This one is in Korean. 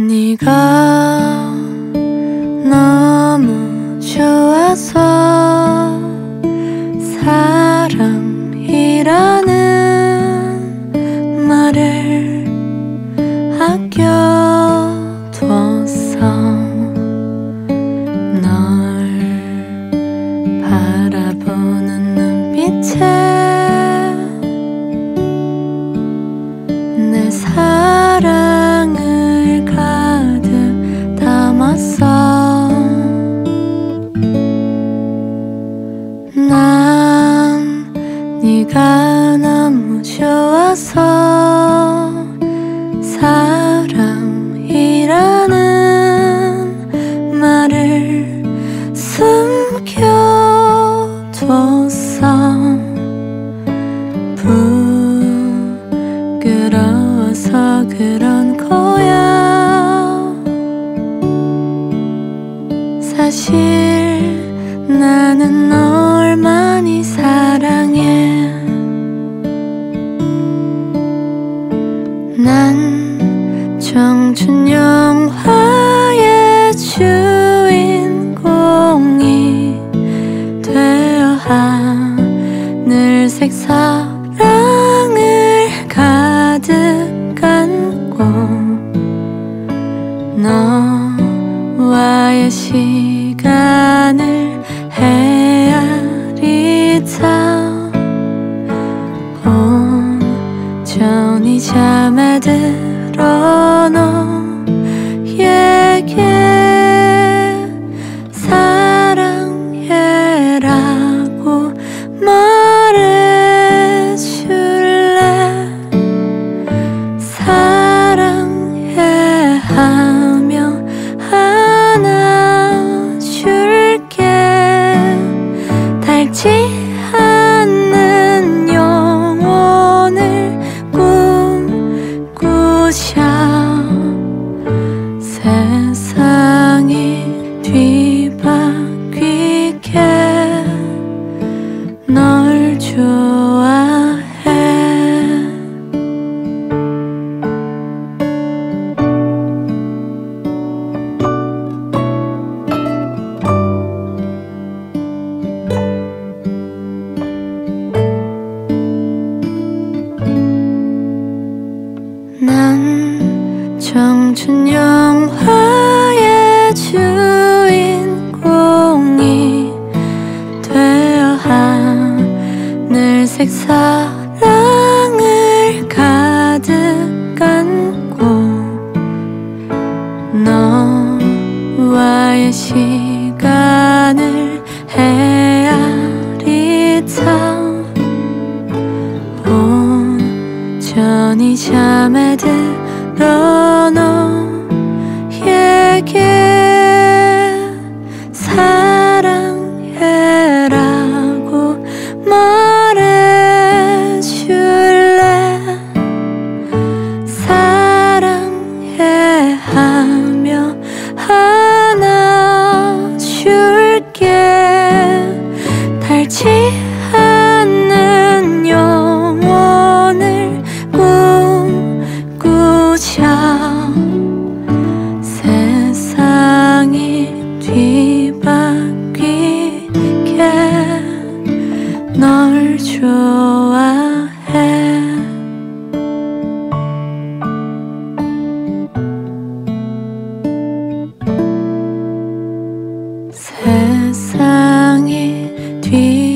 네가 너무 좋아서 사랑이라는 말을 아껴뒀어. 널 바라보는 눈빛에 내 사랑을 가득 담았어. 난 네가 너무 좋아서 사랑이라는 말을 숨겨뒀어. 부끄러워서 그런 거야. 사실 나는 널 많이 사랑해. 난 청춘 영화의 주인공이 되어 하늘색 사랑을 가득 안고 너와의 시간을 헤아리다. 온전히 잠에 들어 너에게 사랑해라고 말해줄래. 사랑해 하며 안아줄게. 달지 세상이 뒤바뀌게 널 좋아해. 난 청춘 영화의 주인공이 되어 하늘색 사랑을 가득 안고 너와의 시간을 헤아리다. 온전히 잠에 들어 너에게 사랑해라고 말해줄래. 사랑해 하며 안아줄게. 달지 널 좋아해. 세상이 뒤바뀌게